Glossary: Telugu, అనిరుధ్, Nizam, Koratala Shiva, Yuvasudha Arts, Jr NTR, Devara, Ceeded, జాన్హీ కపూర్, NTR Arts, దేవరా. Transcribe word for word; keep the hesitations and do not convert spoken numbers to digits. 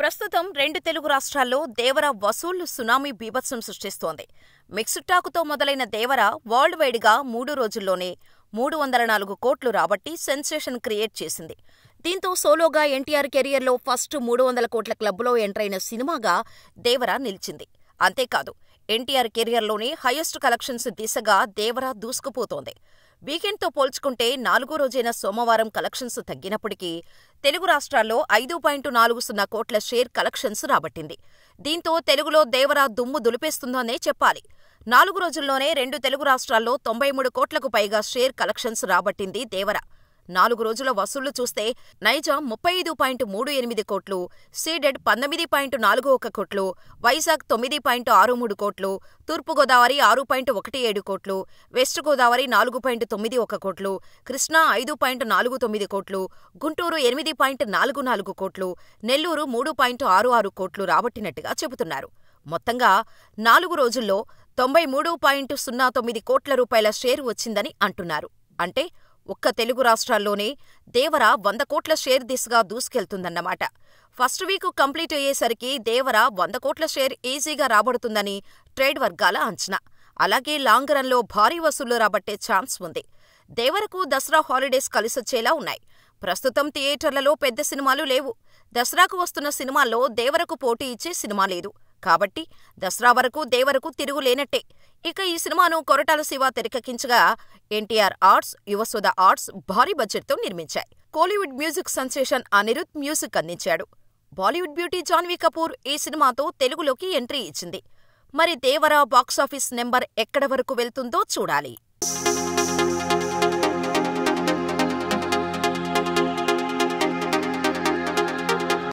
ప్రస్తుతం రెండు తెలుగు రాష్ట్రాల్లో దేవరా వసూళ్లు సునామీ బీభత్సం సృష్టిస్తోంది. మిక్స్డ్ టాకుతో మొదలైన దేవరా వరల్డ్ వైడ్గా మూడు రోజుల్లోనే మూడు వందల నాలుగు కోట్లు రాబట్టి సెన్సేషన్ క్రియేట్ చేసింది. దీంతో సోలోగా ఎన్టీఆర్ కెరియర్లో ఫస్ట్ మూడు వందల కోట్ల క్లబ్లో ఎంటరైన సినిమాగా దేవరా నిలిచింది. అంతేకాదు, ఎన్టీఆర్ కెరియర్లోనే హైయెస్ట్ కలెక్షన్స్ దిశగా దేవరా దూసుకుపోతోంది. వీకెండ్తో పోల్చుకుంటే నాలుగో రోజైన సోమవారం కలెక్షన్స్ తగ్గినప్పటికీ తెలుగు రాష్ట్రాల్లో ఐదు పాయింట్ నాలుగు సున్నా కోట్ల షేర్ కలెక్షన్స్ రాబట్టింది. దీంతో తెలుగులో దేవరా దుమ్ము దులిపేస్తుందోనే చెప్పాలి. నాలుగు రోజుల్లోనే రెండు తెలుగు రాష్ట్రాల్లో తొంభై మూడు కోట్లకు పైగా షేర్ కలెక్షన్స్ రాబట్టింది దేవరా. నాలుగు రోజుల వసూళ్లు చూస్తే నైజాం ముప్పై ఐదు పాయింట్ మూడు ఎనిమిది కోట్లు, సీడెడ్ పంతొమ్మిది పాయింట్ నాలుగు ఒక కోట్లు, వైజాగ్ తొమ్మిది పాయింట్ ఆరు మూడు కోట్లు, తూర్పుగోదావరి ఆరు పాయింట్ ఒకటి ఏడు కోట్లు, వెస్ట్ గోదావరి నాలుగు పాయింట్ తొమ్మిది ఒక కోట్లు, కృష్ణా ఐదు పాయింట్ నాలుగు తొమ్మిది కోట్లు, గుంటూరు ఎనిమిది పాయింట్ నాలుగు నాలుగు కోట్లు, నెల్లూరు మూడు పాయింట్ ఆరు ఆరు కోట్లు రాబట్టినట్టుగా చెబుతున్నారు. మొత్తంగా నాలుగు రోజుల్లో తొంభై మూడు పాయింట్ సున్నా తొమ్మిది కోట్ల రూపాయల షేర్ వచ్చిందని అంటున్నారు. అంటే ఒక్క తెలుగు రాష్ట్రాల్లోనే దేవరా వంద కోట్ల షేర్ దిశగా దూసుకెళ్తుందన్నమాట. ఫస్ట్ వీక్ కంప్లీట్ అయ్యేసరికి దేవరా వంద కోట్ల షేర్ ఈజీగా రాబడుతుందని ట్రేడ్ వర్గాల అంచనా. అలాగే లాంగ్ రన్లో భారీ వసూళ్లు రాబట్టే ఛాన్స్ ఉంది. దేవరకు దసరా హాలిడేస్ కలిసొచ్చేలా ఉన్నాయి. ప్రస్తుతం థియేటర్లలో పెద్ద సినిమాలు లేవు. దసరాకు వస్తున్న సినిమాల్లో దేవరకు పోటీ ఇచ్చే సినిమా లేదు. కాబట్టి దసరా వరకు దేవరకు తిరుగులేనట్టే. ఇక ఈ సినిమాను కొరటాల శివ తెరకెక్కించగా ఎన్టీఆర్ ఆర్ట్స్, యువసుధ ఆర్ట్స్ భారీ బడ్జెట్తో నిర్మించాయి. Kollywood music sensation అనిరుధ్ music అందించాడు. బాలీవుడ్ బ్యూటీ జాన్హీ కపూర్ ఈ సినిమాతో తెలుగులోకి ఎంట్రీ ఇచ్చింది. మరి దేవరా బాక్సాఫీస్ నెంబర్ ఎక్కడ వరకు వెళ్తుందో చూడాలి.